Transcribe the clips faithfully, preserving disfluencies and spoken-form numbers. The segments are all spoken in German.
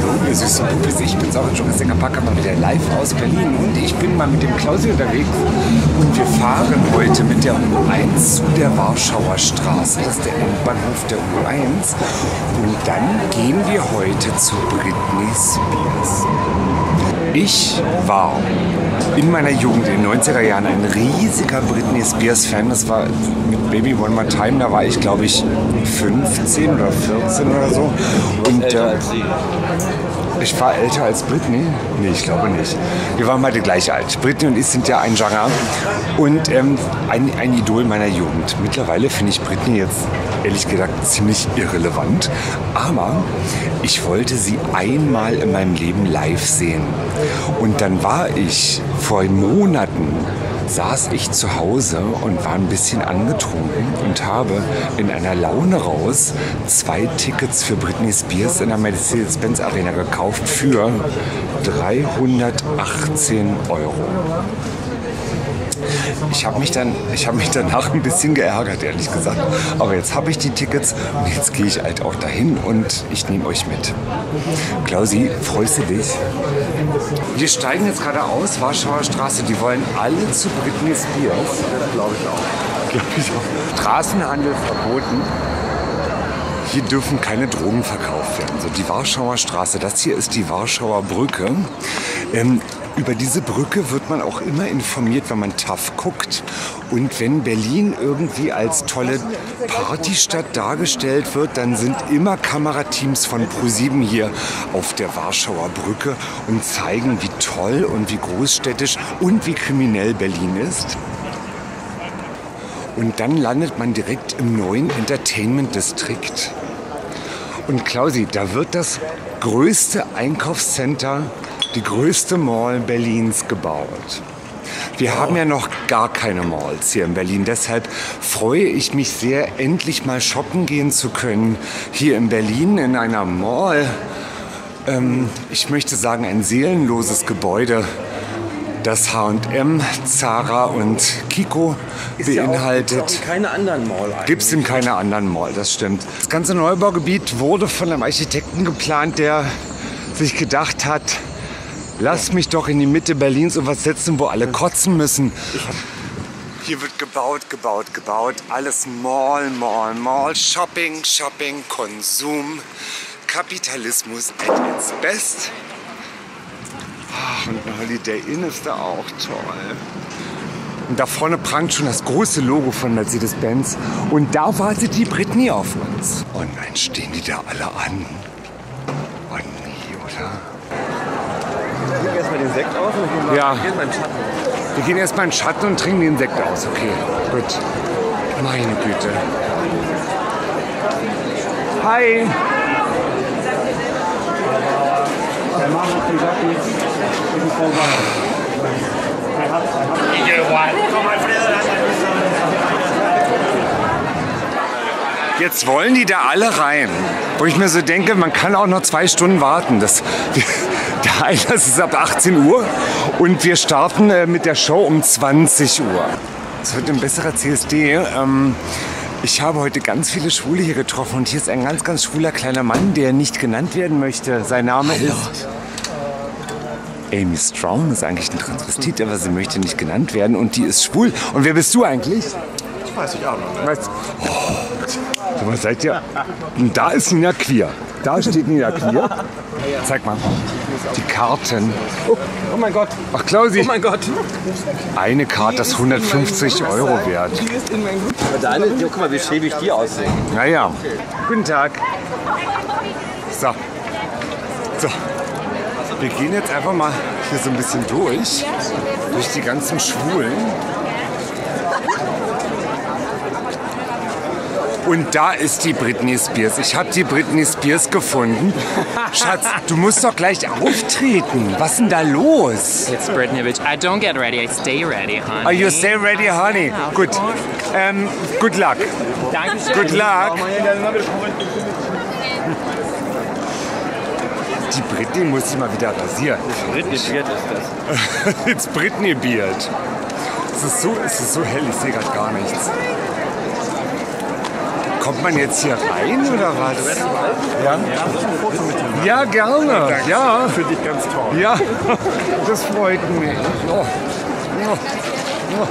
Hallo, ihr Süßen, grüß dich. Ich bin Sarah, Journalistin Kapaka, mal wieder live aus Berlin. Und ich bin mal mit dem Klausi unterwegs. Und wir fahren heute mit der U eins zu der Warschauer Straße. Das ist der Endbahnhof der U eins. Und dann gehen wir heute zu Britney Spears. Ich war in meiner Jugend, in den neunziger Jahren, ein riesiger Britney Spears-Fan. Das war mit Baby One More Time, da war ich, glaube ich, fünfzehn oder vierzehn oder so. Und äh, ich war älter als Britney? Nee, ich glaube nicht. Wir waren beide gleich alt. Britney und ich sind ja ein Genre und ähm, ein, ein Idol meiner Jugend. Mittlerweile finde ich Britney jetzt, ehrlich gesagt, ziemlich irrelevant. Aber ich wollte sie einmal in meinem Leben live sehen. Und dann war ich vor Monaten, saß ich zu Hause und war ein bisschen angetrunken und habe in einer Laune raus zwei Tickets für Britney Spears in der Mercedes-Benz Arena gekauft für dreihundertachtzehn Euro. Ich habe mich, dann, ich hab mich danach ein bisschen geärgert, ehrlich gesagt. Aber jetzt habe ich die Tickets und jetzt gehe ich halt auch dahin und ich nehme euch mit. Klausi, freust du dich? Wir steigen jetzt gerade aus, Warschauer Straße. Die wollen alle zu Britney Spears. Das glaube ich auch. Glaube ich auch. Straßenhandel verboten. Hier dürfen keine Drogen verkauft werden. So, die Warschauer Straße, das hier ist die Warschauer Brücke. Ähm, Über diese Brücke wird man auch immer informiert, wenn man T A F guckt. Und wenn Berlin irgendwie als tolle Partystadt dargestellt wird, dann sind immer Kamerateams von ProSieben hier auf der Warschauer Brücke und zeigen, wie toll und wie großstädtisch und wie kriminell Berlin ist. Und dann landet man direkt im neuen Entertainment District. Und Klausi, da wird das größte Einkaufscenter, die größte Mall Berlins gebaut. Wir haben ja noch gar keine Malls hier in Berlin. Deshalb freue ich mich sehr, endlich mal shoppen gehen zu können. Hier in Berlin in einer Mall. Ähm, ich möchte sagen, ein seelenloses Gebäude, das H und M, Zara und Kiko ist beinhaltet. Ja, auch, auch keine anderen Mall eigentlich. Gibt es in keiner anderen Mall, das stimmt. Das ganze Neubaugebiet wurde von einem Architekten geplant, der sich gedacht hat, lass mich doch in die Mitte Berlins und was setzen, wo alle kotzen müssen. Hier wird gebaut, gebaut, gebaut. Alles Mall, Mall, Mall. Shopping, Shopping, Konsum. Kapitalismus at its best. Und ein Holiday Inn ist da auch toll. Und da vorne prangt schon das große Logo von Mercedes-Benz. Und da wartet die Britney auf uns. Oh nein, stehen die da alle an? Oh nee, oder? Ich trinke erstmal den Sekt aus und wir ja. gehen mal in den Schatten. Wir gehen erstmal in den Schatten und trinken den Sekt aus. Okay, gut. Meine Güte. Hi. Jetzt wollen die da alle rein. Wo ich mir so denke, man kann auch noch zwei Stunden warten. Das, der Einlass ist ab achtzehn Uhr und wir starten äh, mit der Show um zwanzig Uhr. Es wird ein besserer C S D. Ähm, ich habe heute ganz viele Schwule hier getroffen und hier ist ein ganz, ganz schwuler kleiner Mann, der nicht genannt werden möchte. Sein Name Hallo. ist Amy Strong, ist eigentlich ein Transvestit, aber sie möchte nicht genannt werden und die ist schwul. Und wer bist du eigentlich? Ich weiß ich auch noch. Weißt, oh, so, was seid ihr? Und da ist Nina Queer. Da steht Nina Queer. Zeig mal. Die Karten. Oh, oh mein Gott. Ach, Klausi. Oh mein Gott. Eine Karte, das hundertfünfzig Euro wert. Deine, guck mal, wie schäbig die aussehen. Naja. Okay. Guten Tag. So. So. Wir gehen jetzt einfach mal hier so ein bisschen durch. Durch die ganzen Schwulen. Und da ist die Britney Spears. Ich habe die Britney Spears gefunden. Schatz, du musst doch gleich auftreten. Was ist denn da los? It's Britney, bitch. I don't get ready, I stay ready, honey. Oh, you stay ready, honey. Gut. Ähm, good luck. Dankeschön. Good luck. Die Britney muss sich mal wieder rasieren. Britney Beard ist das. It's Britney Beard. Es ist so, es ist so hell, ich sehe gerade gar nichts. Kommt man jetzt hier rein oder was? Ja, ja gerne. Ja. Für dich ganz toll. Ja, das freut mich. Oh. Oh. Oh.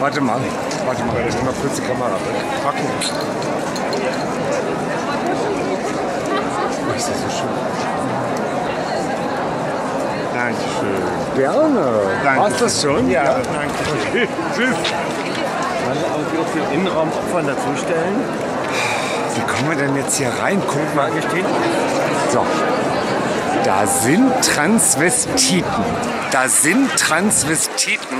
Warte mal, warte mal, ich nehme mal kurz die Kamera. Packen. Oh, ist das so schön. Dankeschön. Gerne. Danke. Warst das schon? Ja, ja. Danke. Okay. Tschüss. Kann man irgendwie auf den Innenraum Opfern dazustellen? Wie kommen wir denn jetzt hier rein? Guck mal, hier steht. So. Da sind Transvestiten. Da sind Transvestiten.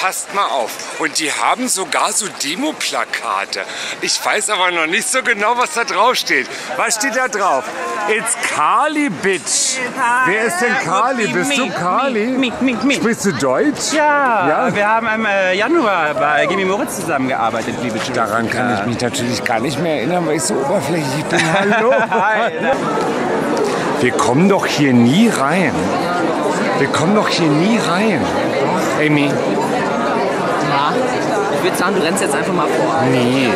Passt mal auf. Und die haben sogar so Demo-Plakate. Ich weiß aber noch nicht so genau, was da drauf steht. Was steht da drauf? It's Kylie, bitch. Wer ist denn Kylie? Bist du Kylie? Sprichst du Deutsch? Ja, ja, wir haben im Januar bei Gimme Moritz zusammengearbeitet, liebe Julia. Daran kann ich mich natürlich gar nicht mehr erinnern, weil ich so oberflächlich bin. Hallo. Hi. Wir kommen doch hier nie rein. Wir kommen doch hier nie rein. Amy. Ja, ich würde sagen, du rennst jetzt einfach mal vor. Nee.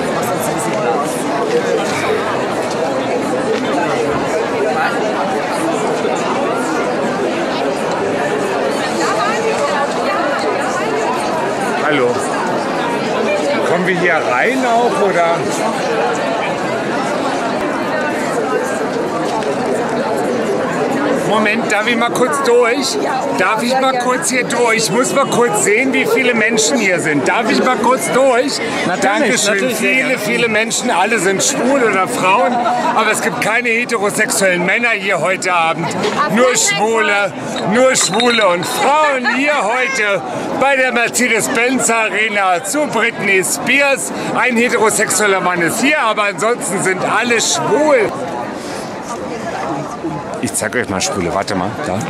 Hallo. Kommen wir hier rein auch, oder? Moment, darf ich mal kurz durch? Darf ich mal kurz hier durch? Ich muss mal kurz sehen, wie viele Menschen hier sind. Darf ich mal kurz durch? Natürlich, Dankeschön. Natürlich. Viele, viele Menschen, alle sind schwul oder Frauen, aber es gibt keine heterosexuellen Männer hier heute Abend. Nur Schwule, nur Schwule und Frauen hier heute bei der Mercedes-Benz Arena zu Britney Spears. Ein heterosexueller Mann ist hier, aber ansonsten sind alle schwul. Ich zeig euch mal Spüle, warte mal, da.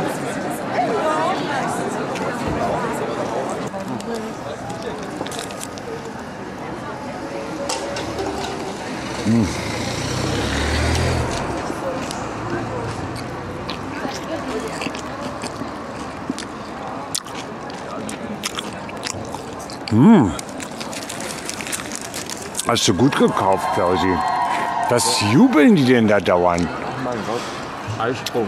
Hm. Hm. Hast du gut gekauft, Klausi? Was jubeln die denn da dauernd? Mein Gott. Eisprung.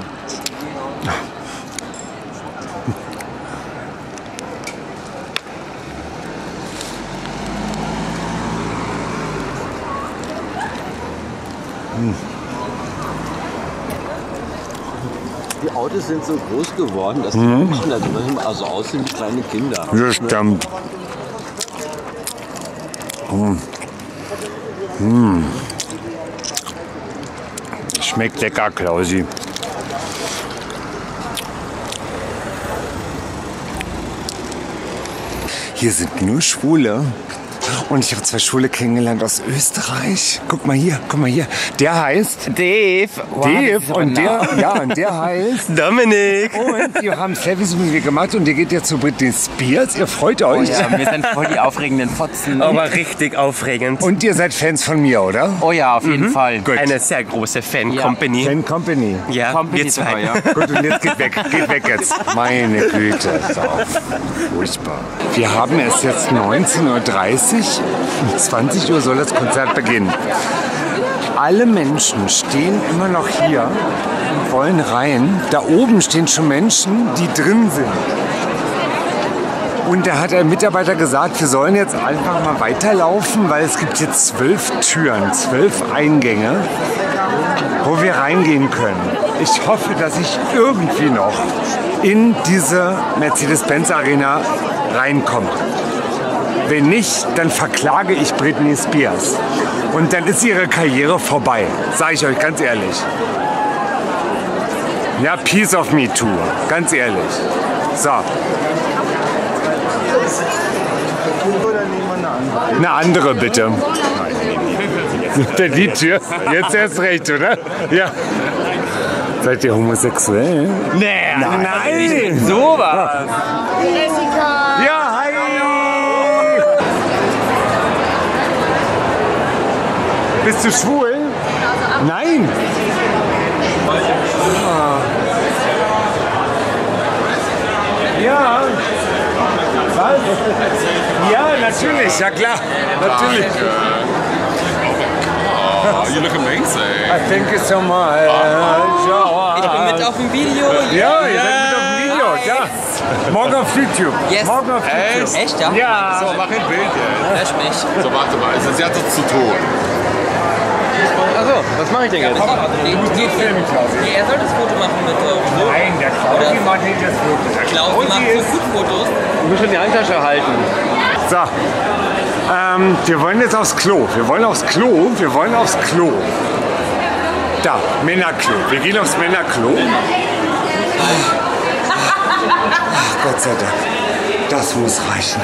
Die Autos sind so groß geworden, dass die mhm. Menschen da drin also aussehen wie kleine Kinder. Das stimmt. Mhm. Mhm. Schmeckt lecker, Klausi. Hier sind nur Schwule. Und ich habe zwei Schwule kennengelernt aus Österreich. Guck mal hier, guck mal hier. Der heißt... Dave. Wow, Dave. Und der, ja, und der heißt... Dominik. Und wir haben Selfies mit mir gemacht und ihr geht jetzt zu Britney Spears. Ihr freut euch. Oh ja, wir sind voll die aufregenden Fotzen. Aber richtig aufregend. Und ihr seid Fans von mir, oder? Oh ja, auf mhm. jeden Fall. Gut. Eine sehr große Fan-Company. Ja. Fan-Company. Ja, Company wir zwei. Ja. Gut, und jetzt geht weg. Geht weg jetzt. Meine Güte. So. Furchtbar. Wir haben es jetzt neunzehn Uhr dreißig. Um zwanzig Uhr soll das Konzert beginnen. Alle Menschen stehen immer noch hier und wollen rein. Da oben stehen schon Menschen, die drin sind. Und da hat ein Mitarbeiter gesagt, wir sollen jetzt einfach mal weiterlaufen, weil es gibt jetzt zwölf Türen, zwölf Eingänge, wo wir reingehen können. Ich hoffe, dass ich irgendwie noch in diese Mercedes-Benz Arena reinkomme. Wenn nicht, dann verklage ich Britney Spears. Und dann ist ihre Karriere vorbei. Sage ich euch ganz ehrlich. Ja, Peace of Me Tour. Ganz ehrlich. So. Eine andere bitte. Die Tür. Jetzt erst recht, oder? Ja. Seid ihr homosexuell? Nee, nein, nein. So was. Ja, hi. Bist du schwul? Nein! Ja! Was? Ja, natürlich, ja klar! Natürlich! Wow, you look amazing. I thank you so much. Oh. Ich bin mit auf dem Video. Ja, ihr seid mit auf dem Video, ja. Morgen auf YouTube. Yes. Morgen auf YouTube. Echt, ja? Ja. So, mach ein Bild jetzt. Lass mich. So, warte mal, also, sie hat das zu tun. Also, was mache ich denn jetzt? Ja, die, die, die, die, er soll das Foto machen mit so. Nein, der Claudi macht nicht das Foto. Der Claudi macht so gut Fotos. Du musst schon die Handtasche halten. So, ähm, wir wollen jetzt aufs Klo. Wir wollen aufs Klo. Wir wollen aufs Klo. Da, Männerklo. Wir gehen aufs Männerklo. Ach, Gott sei Dank. Das muss reichen.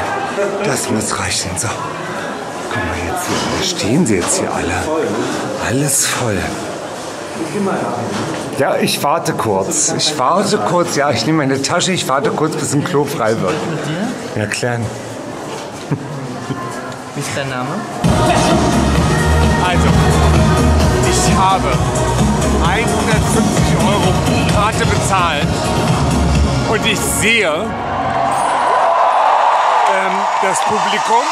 Das muss reichen. So. Guck mal jetzt hier, da stehen sie jetzt hier alle. Alles voll. Ja, ich warte kurz. Ich warte kurz, ja, ich nehme meine Tasche, ich warte kurz, bis ein Klo frei wird. Ja, klar. Wie ist dein Name? Also, ich habe hundertfünfzig Euro pro Karte bezahlt und ich sehe ähm, das Publikum.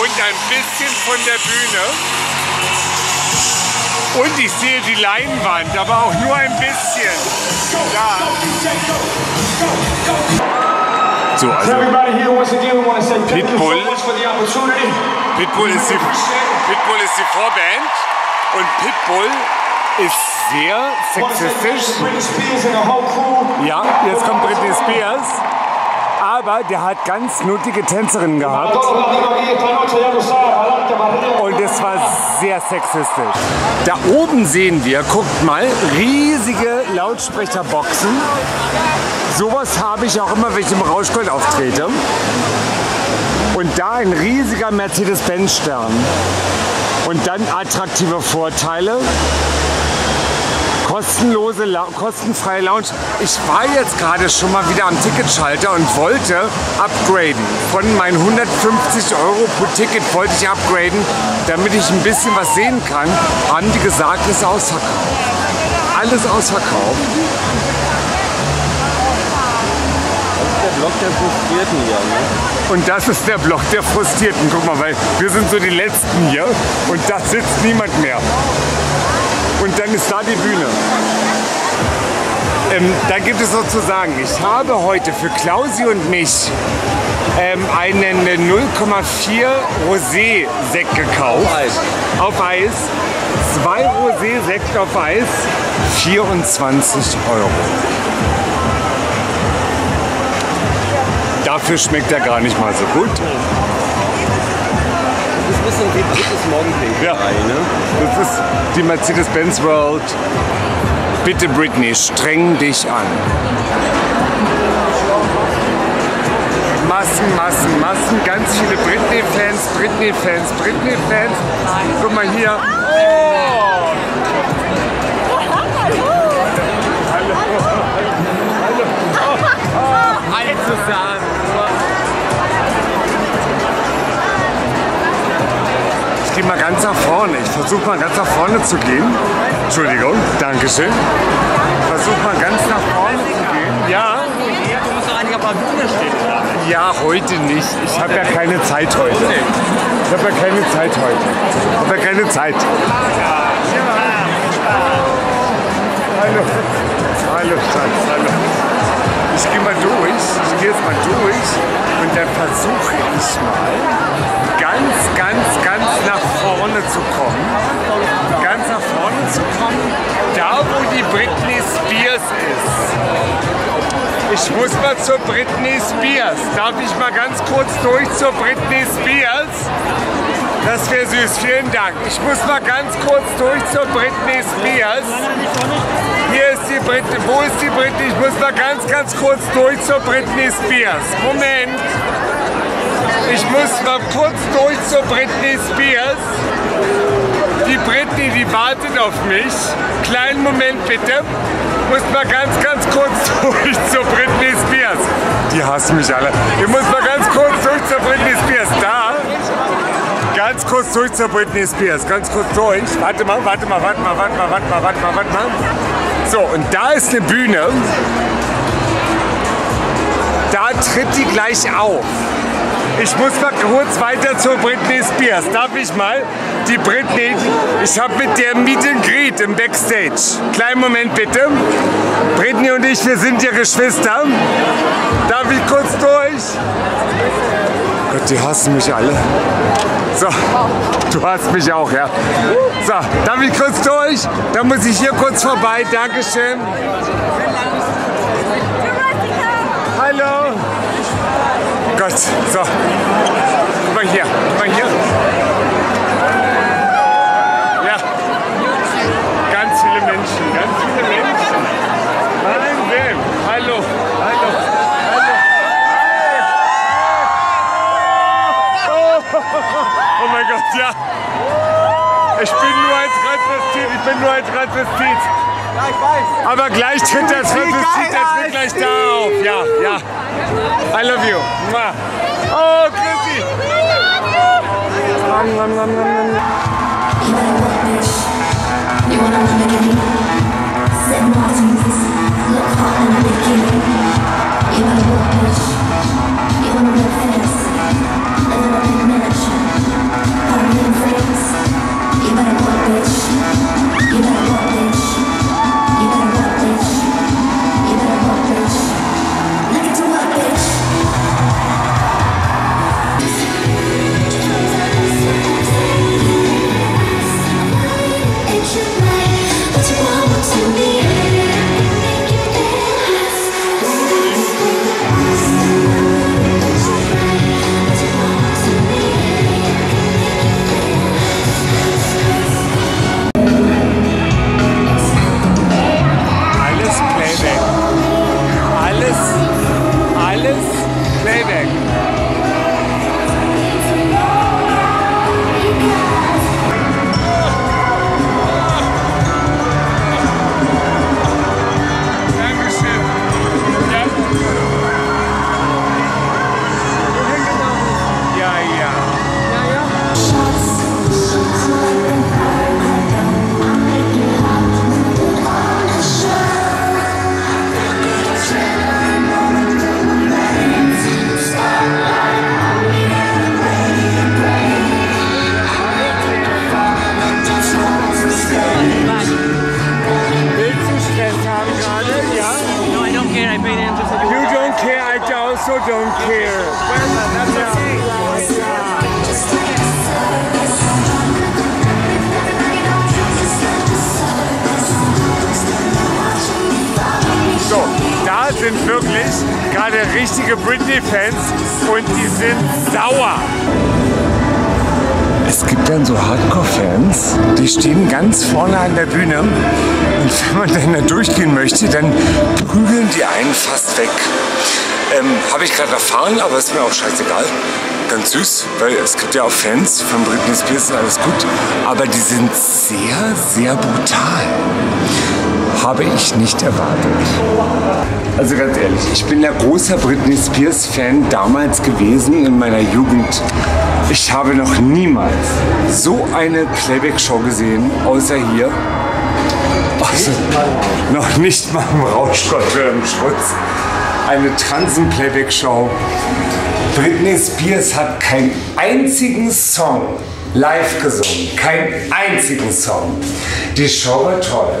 Und ein bisschen von der Bühne. Und ich sehe die Leinwand, aber auch nur ein bisschen. Da. So, also Pitbull. Pitbull ist die, Pitbull ist die Vorband. Und Pitbull ist sehr sexistisch. Ja, jetzt kommt Britney Spears. Aber der hat ganz nuttige Tänzerinnen gehabt. Und es war sehr sexistisch. Da oben sehen wir, guckt mal, riesige Lautsprecherboxen. Sowas habe ich auch immer, wenn ich im Rauschgold auftrete. Und da ein riesiger Mercedes-Benz-Stern. Und dann attraktive Vorteile. Kostenlose, kostenfreie Lounge. Ich war jetzt gerade schon mal wieder am Ticketschalter und wollte upgraden. Von meinen hundertfünfzig Euro pro Ticket wollte ich upgraden, damit ich ein bisschen was sehen kann. Haben die gesagt, ist ausverkauft. Alles ausverkauft. Das ist der Block der Frustrierten hier, ne? Und das ist der Block der Frustrierten. Guck mal, weil wir sind so die Letzten hier und da sitzt niemand mehr. Und dann ist da die Bühne. Ähm, da gibt es sozusagen, ich habe heute für Klausi und mich ähm, einen null Komma vier Rosé-Sekt gekauft. Auf Eis. Auf Eis. Zwei Rosé-Sekt auf Eis. vierundzwanzig Euro. Dafür schmeckt er gar nicht mal so gut. Das ist ein bisschen wie drittes Morgenpinkerei, ja. Ne? Das ist die Mercedes-Benz World. Bitte Britney, streng dich an. Massen, Massen, Massen, ganz viele Britney-Fans, Britney-Fans, Britney-Fans. Guck mal hier. Oh! Hallo! Hallo! Alle zusammen! Ich gehe mal ganz nach vorne. Ich versuche mal ganz nach vorne zu gehen. Entschuldigung, Dankeschön. Ich versuche mal ganz nach vorne zu gehen. Ja. Du musst doch eigentlich auf der Bühne stehen. Ja, heute nicht. Ich habe ja keine Zeit heute. Ich habe ja keine Zeit heute. Ich habe ja keine Zeit. Hallo. Hallo, Schatz. Hallo. Ich gehe mal durch. Ich gehe jetzt mal durch. Und dann versuche ich mal, ganz, ganz, ganz nach vorne zu kommen. Ganz nach vorne zu kommen, da wo die Britney Spears ist. Ich muss mal zur Britney Spears. Darf ich mal ganz kurz durch zur Britney Spears? Das wäre süß, vielen Dank. Ich muss mal ganz kurz durch zur Britney Spears. Hier ist die Britney, wo ist die Britney? Ich muss mal ganz, ganz kurz durch zur Britney Spears. Moment. Ich muss mal kurz durch zur Britney Spears. Die Britney, die wartet auf mich. Kleinen Moment bitte. Muss mal ganz, ganz kurz durch zur Britney Spears. Die hassen mich alle. Ich muss mal ganz kurz durch zur Britney Spears. Da. Ganz kurz durch zur Britney Spears. Ganz kurz durch. Warte mal, warte mal, warte mal, warte mal, warte mal, warte mal, warte mal. So, und da ist eine Bühne. Da tritt die gleich auf. Ich muss mal kurz weiter zur Britney Spears. Darf ich mal? die Britney, ich habe mit der Meet and Greet im Backstage. Kleinen Moment bitte. Britney und ich, wir sind ja Geschwister. Darf ich kurz durch? Gott, die hassen mich alle. So, du hast mich auch, ja. So, darf ich kurz durch? Dann muss ich hier kurz vorbei. Dankeschön. Hallo. Gott, so. Mal hier, mal hier. Ja. Ganz viele Menschen, ganz viele Menschen. Wahnsinn. Hallo, hallo. Oh mein Gott, ja! Ich bin nur als Transvestit, ich bin nur als Transvestit. Ja, ich weiß. Aber gleich tritt das Transvestit, das tritt gleich da auf. Ja, ja. I love you. Oh, Chrissy! Sind wirklich gerade richtige Britney-Fans und die sind sauer. Es gibt dann so Hardcore-Fans, die stehen ganz vorne an der Bühne und wenn man dann da durchgehen möchte, dann prügeln die einen fast weg. Ähm, habe ich gerade erfahren, aber ist mir auch scheißegal. Ganz süß, weil es gibt ja auch Fans von Britney Spears, alles gut, aber die sind sehr, sehr brutal. Habe ich nicht erwartet. Also ganz ehrlich, ich bin der großer Britney Spears Fan damals gewesen in meiner Jugend. Ich habe noch niemals so eine Playback-Show gesehen, außer hier. Also, noch nicht mal im Rauschgott oder im Schmutz. Eine Transen-Playback-Show. Britney Spears hat keinen einzigen Song live gesungen. Keinen einzigen Song. Die Show war toll.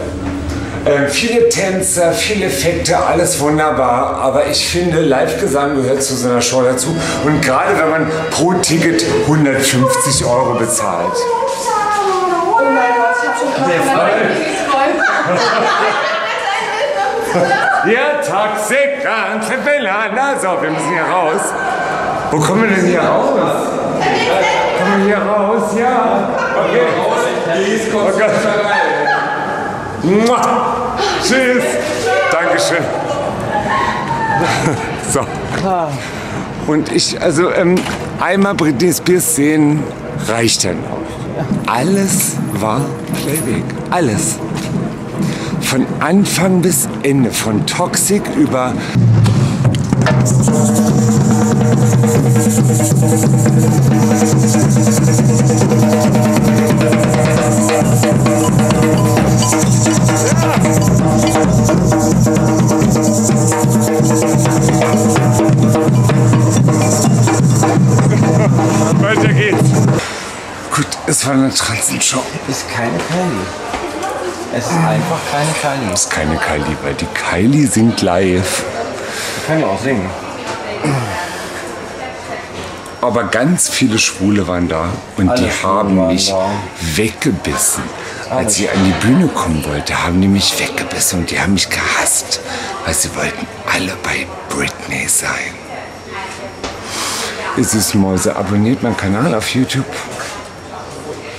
Ähm, viele Tänzer, viele Effekte, alles wunderbar, aber ich finde, Live-Gesang gehört zu so einer Show dazu und gerade wenn man pro Ticket hundertfünfzig Euro bezahlt. Oh mein Gott, ich hab schon gerade ja, Taxikant, na so, wir müssen hier raus. Wo kommen wir denn hier raus? Kommen wir hier raus? Ja. Okay. Oh Gott. Mua. Tschüss! Dankeschön! So. Und ich, also ähm, einmal Britney Spears sehen, reicht dann auch. Alles war Playback. Alles. Von Anfang bis Ende. Von Toxic über... eine Transenshow. Ist keine Kylie. Es ist ähm. einfach keine Kylie. Es ist keine Kylie, weil die Kylie singt live. Die kann ja auch singen. Aber ganz viele Schwule waren da und Alle die Schwule haben mich da. weggebissen. Alles. Als ich an die Bühne kommen wollte, haben die mich weggebissen und die haben mich gehasst, weil sie wollten alle bei Britney sein. Es ist Mäuse, abonniert meinen Kanal auf YouTube,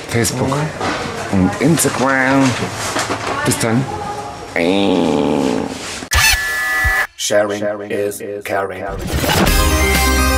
Facebook mhm. und Instagram. Bis dann. Sharing, Sharing is caring.